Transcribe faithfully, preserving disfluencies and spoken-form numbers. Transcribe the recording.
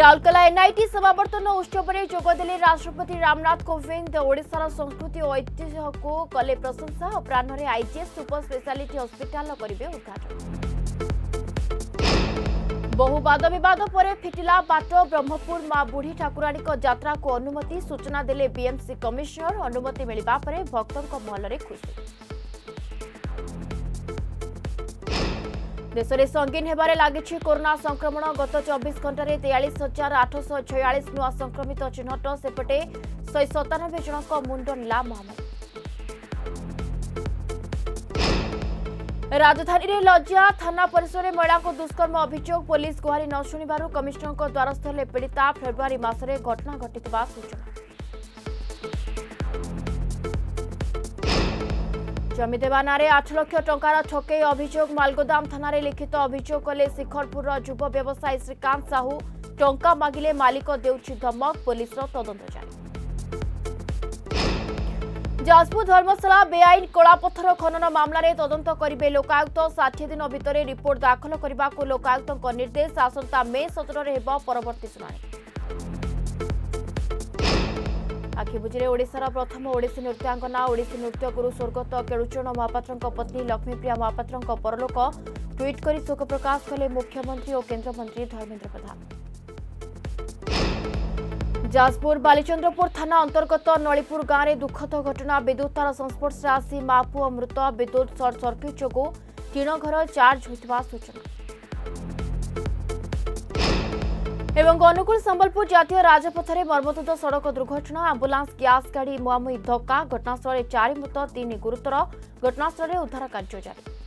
Rourkela NIT समावर्तन उत्सव में जोगदे राष्ट्रपति रामनाथ कोविंद। ओडिशार संस्कृति और ऐतिह्य को कले प्रशंसा और प्राणरे आईजीएस सुपर स्पेशलिटी हॉस्पिटल करेंगे उद्घाटन। बहु वाद बद पर फिटिला बाट ब्रह्मपुर मां बुढ़ी ठाकुराणी यात्रा को अनुमति सूचना देले बीएमसी कमिश्नर। अनुमति मिलवा पर भक्तों महल खुशी। देश में संगीन होबारे लागिछि कोरोना संक्रमण। गत चौबीस घंटे तेयालीस हजार आठश छयालीस नुआ संक्रमित चिन्हट। सेपटे शहे सतानबे जनक मुंड निला महामारी। राजधानी लज्जा थाना परिसर में महिला को दुष्कर्म अभियोग। पुलिस गुहारि न शुणिबारु कमिश्नर द्वारस्थ हेले पीड़िता। फेब्रुआरी मासरे घटना घटितबा सूचना। जमी देवा नारे आठ लाख टंकार ठकई अभियोग। मालगोदाम थाना लिखित अभियोग कले शिखरपुर युव व्यवसायी श्रीकांत साहू। टंका मागिले मालिक देउछि धमक। पुलिस तदंत जारी। जाजपुर धर्मशाला बेआईन कलापत्थर खनन मामला रे तदंत करिवे लोकायुक्त। साठ दिन भितरे रिपोर्ट दाखल करबाको लोकायुक्तक निर्देश। आसंता मे सत्रह रे हेबो परवर्ती सुनानी। आखिबुझे ओडिशार प्रथम ओडिसी नृत्यांगना ओडिसी नृत्य गुरु स्वर्गत केलुचरण महापात्र पत्नी लक्ष्मीप्रिया महापात्र परलोक। ट्वीट कर शोक प्रकाश कले मुख्यमंत्री और केंद्र मंत्री धर्मेन्द्र प्रधान। जाजपुर बालीचंद्रपुर थाना अंतर्गत नलीपुर गांव में दुखद घटना। विद्युत तार संस्पर्श आसी मां पुओ मृत। विद्युत सर्ट सर्किट जोगु तीन घर चार्ज होइतबा सूचना। एवं अनुगोल संबलपुर जातीय राजपथ में मर्मतुद सड़क दुर्घटना। आंबुलांस ग्यास गाड़ी मुहांमुही धक्का। घटनास्थल चार मृत तीन गुरुतर। घटनास्थल उद्धार कार्य जारी।